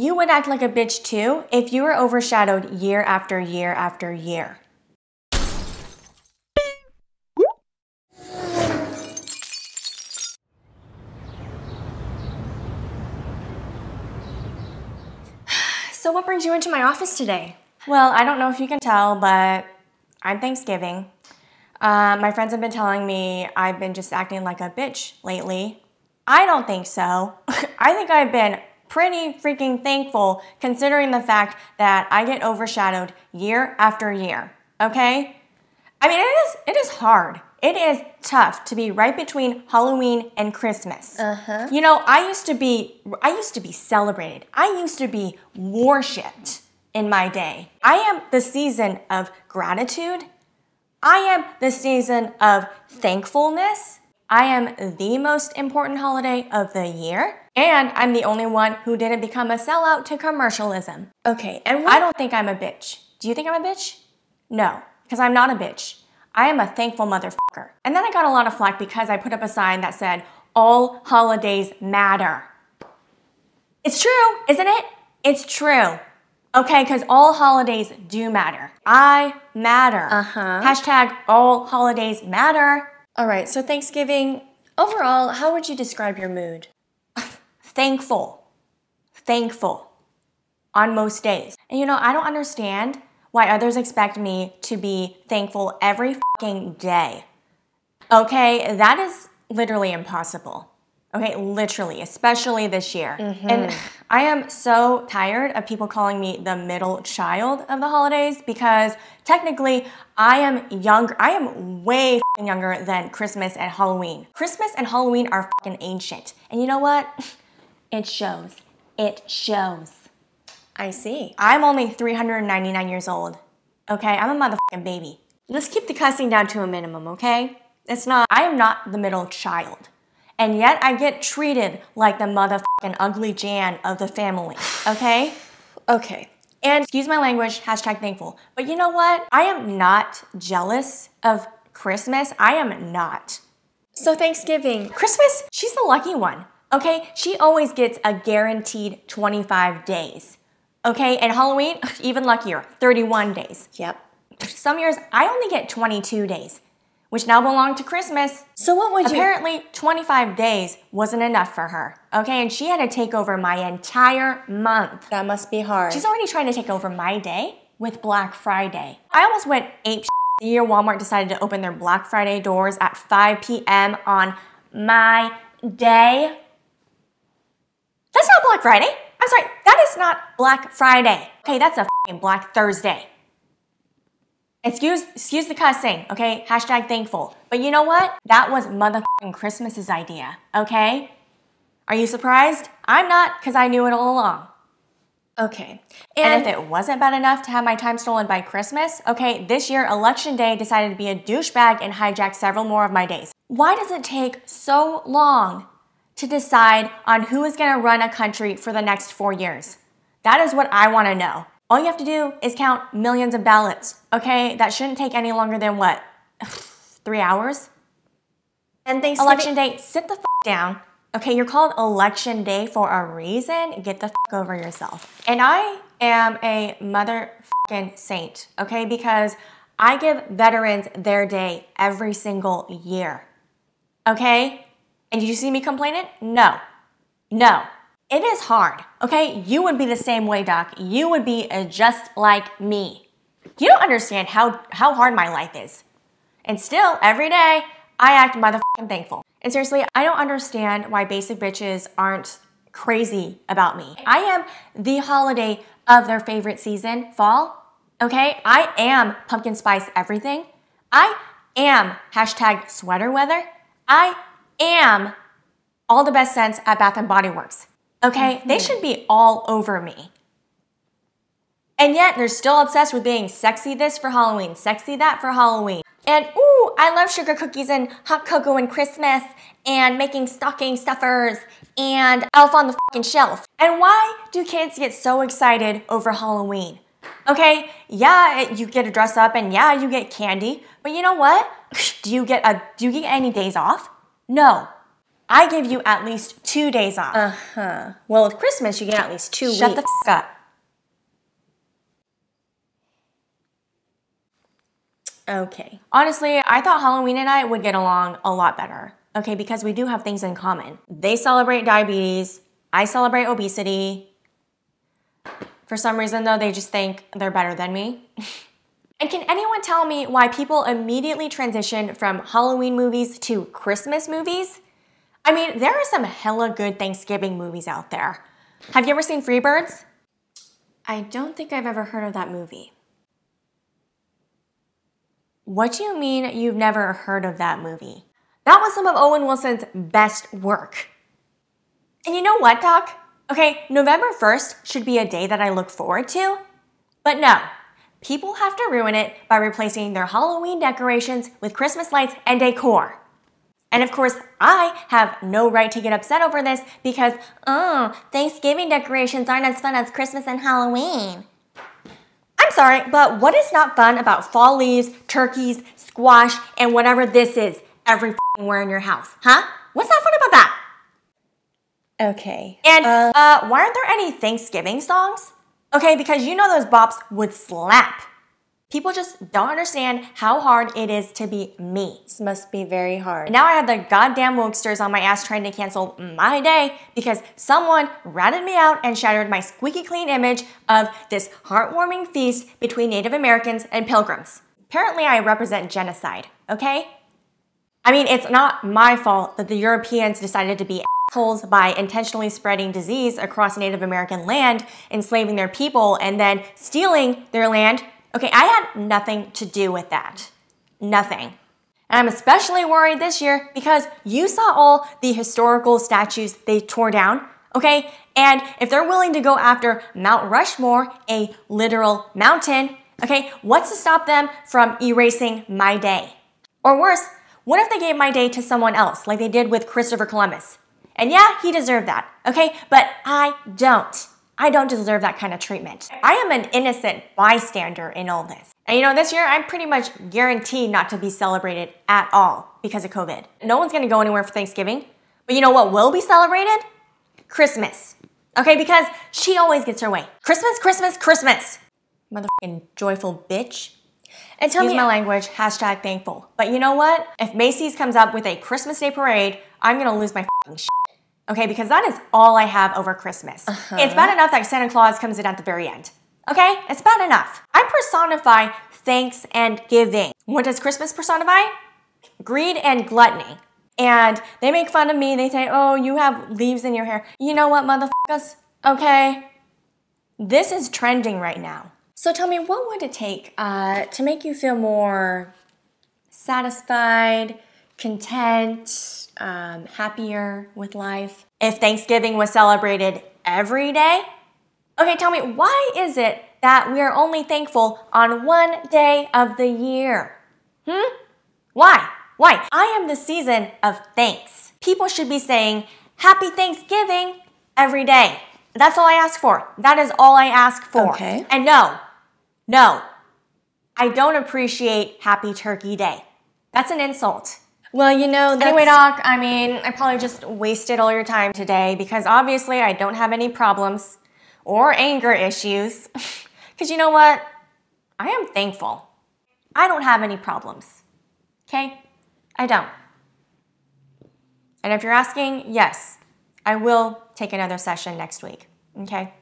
you would act like a bitch too if you were overshadowed year after year after year. So what brings you into my office today? Well, I don't know if you can tell, but I'm Thanksgiving. My friends have been telling me I've been just acting like a bitch lately. I don't think so. I think I've been pretty freaking thankful considering the fact that I get overshadowed year after year, okay? I mean, it is hard. It is tough to be right between Halloween and Christmas. Uh-huh. You know, I used to be celebrated. I used to be worshipped in my day. I am the season of gratitude. I am the season of thankfulness. I am the most important holiday of the year. And I'm the only one who didn't become a sellout to commercialism. Okay, and I don't think I'm a bitch. Do you think I'm a bitch? No, because I'm not a bitch. I am a thankful motherfucker. And then I got a lot of flack because I put up a sign that said, all holidays matter. It's true, isn't it? It's true. Okay, because all holidays do matter. I matter. Uh-huh. Hashtag all holidays matter. All right, so Thanksgiving, overall, how would you describe your mood? Thankful. Thankful. On most days. And you know, I don't understand why others expect me to be thankful every fucking day. Okay, that is literally impossible. Okay, literally, especially this year. Mm-hmm. And I am so tired of people calling me the middle child of the holidays because technically I am younger. I am way fucking younger than Christmas and Halloween. Christmas and Halloween are fucking ancient. And you know what? It shows. It shows. I see. I'm only 399 years old, okay? I'm a motherfucking baby. Let's keep the cussing down to a minimum, okay? I am not the middle child, and yet I get treated like the motherfucking ugly Jan of the family, okay? Okay. And excuse my language, hashtag thankful. But you know what? I am not jealous of Christmas. I am not. So Thanksgiving. Christmas, she's the lucky one, okay? She always gets a guaranteed 25 days. Okay, and Halloween, even luckier, 31 days. Yep. Some years, I only get 22 days, which now belong to Christmas. So what would you— Apparently, 25 days wasn't enough for her, okay? And she had to take over my entire month. That must be hard. She's already trying to take over my day with Black Friday. I almost went apeshit the year Walmart decided to open their Black Friday doors at 5 p.m. on my day. That's not Black Friday. I'm sorry, that is not Black Friday. Okay, that's a fucking Black Thursday. Excuse the cussing, okay? Hashtag thankful. But you know what? That was motherfucking Christmas's idea, okay? Are you surprised? I'm not, because I knew it all along. Okay. And if it wasn't bad enough to have my time stolen by Christmas, okay, this year, Election Day decided to be a douchebag and hijack several more of my days. Why does it take so long to decide on who is gonna run a country for the next 4 years? That is what I wanna know. All you have to do is count millions of ballots, okay? That shouldn't take any longer than what, 3 hours? And Election Day, sit the f down. Okay, you're called Election Day for a reason. Get the f over yourself. And I am a motherfucking saint, okay? Because I give veterans their day every single year, okay? And did you see me complaining? No. No. It is hard, okay? You would be the same way, Doc. You would be just like me. You don't understand how hard my life is. And still, every day, I act motherfucking thankful. And seriously, I don't understand why basic bitches aren't crazy about me. I am the holiday of their favorite season, fall, okay? I am pumpkin spice everything. I am hashtag sweater weather. I am all the best scents at Bath and Body Works, okay? Mm-hmm. They should be all over me. And yet, they're still obsessed with being sexy this for Halloween, sexy that for Halloween. And ooh, I love sugar cookies and hot cocoa and Christmas and making stocking stuffers and Elf on the fucking Shelf. And why do kids get so excited over Halloween? Okay, yeah, you get to dress up and yeah, you get candy, but you know what? Do you get any days off? No. I give you at least 2 days off. Uh-huh. Well, with Christmas, you get at least 2 weeks. Shut the f*** up. Okay. Honestly, I thought Halloween and I would get along a lot better. Okay, because we do have things in common. They celebrate diabetes. I celebrate obesity. For some reason, though, they just think they're better than me. And can anyone tell me why people immediately transition from Halloween movies to Christmas movies? I mean, there are some hella good Thanksgiving movies out there. Have you ever seen Free Birds? I don't think I've ever heard of that movie. What do you mean you've never heard of that movie? That was some of Owen Wilson's best work. And you know what, Doc? Okay, November 1st should be a day that I look forward to, but no. People have to ruin it by replacing their Halloween decorations with Christmas lights and decor. And of course, I have no right to get upset over this because, oh, Thanksgiving decorations aren't as fun as Christmas and Halloween. I'm sorry, but what is not fun about fall leaves, turkeys, squash, and whatever this is every f***ing where in your house, huh? What's not fun about that? Okay. And why aren't there any Thanksgiving songs? Okay, because you know those bops would slap. People just don't understand how hard it is to be me. This must be very hard. And now I have the goddamn wokesters on my ass trying to cancel my day because someone ratted me out and shattered my squeaky clean image of this heartwarming feast between Native Americans and pilgrims. Apparently I represent genocide, okay? I mean, it's not my fault that the Europeans decided to be assholes by intentionally spreading disease across Native American land, enslaving their people, and then stealing their land. Okay, I had nothing to do with that. Nothing. And I'm especially worried this year because you saw all the historical statues they tore down, okay? And if they're willing to go after Mount Rushmore, a literal mountain, okay, what's to stop them from erasing my day? Or worse, what if they gave my day to someone else, like they did with Christopher Columbus? And yeah, he deserved that, okay? But I don't. I don't deserve that kind of treatment. I am an innocent bystander in all this. And you know, this year I'm pretty much guaranteed not to be celebrated at all because of COVID. No one's gonna go anywhere for Thanksgiving. But you know what will be celebrated? Christmas. Okay, because she always gets her way. Christmas, Christmas, Christmas. Motherfucking joyful bitch. And tell me my language, hashtag thankful. But you know what? If Macy's comes up with a Christmas Day parade, I'm gonna lose my fucking shit. Okay, because that is all I have over Christmas. Uh-huh. It's bad enough that Santa Claus comes in at the very end. Okay, it's bad enough. I personify thanks and giving. What does Christmas personify? Greed and gluttony. And they make fun of me. They say, oh, you have leaves in your hair. You know what, motherfuckers? Okay, this is trending right now. So tell me, what would it take to make you feel more satisfied, content, happier with life? If Thanksgiving was celebrated every day? Okay, tell me, why is it that we are only thankful on one day of the year? Why? Why? I am the season of thanks. People should be saying, Happy Thanksgiving every day. That's all I ask for. That is all I ask for. Okay. And no, I don't appreciate Happy Turkey Day. That's an insult. Well, you know, anyway, Doc, I mean, I probably just wasted all your time today because obviously I don't have any problems or anger issues. Because you know what? I am thankful. I don't have any problems. Okay? I don't. And if you're asking, yes, I will take another session next week. Okay?